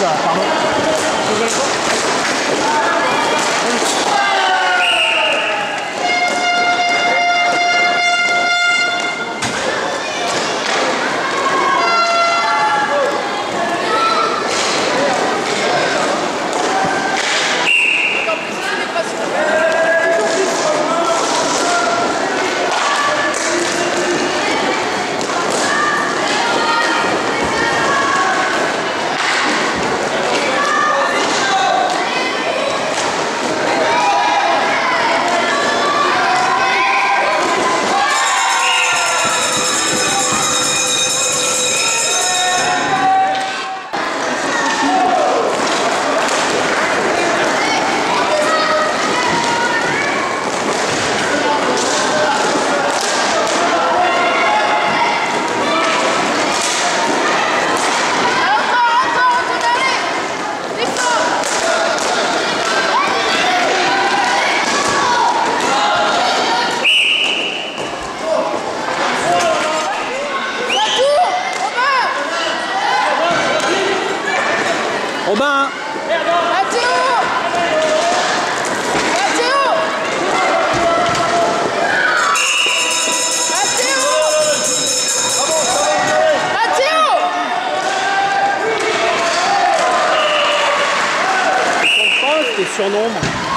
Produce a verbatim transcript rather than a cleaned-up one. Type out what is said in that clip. ça, pardon. Robin, t'es sur nombre.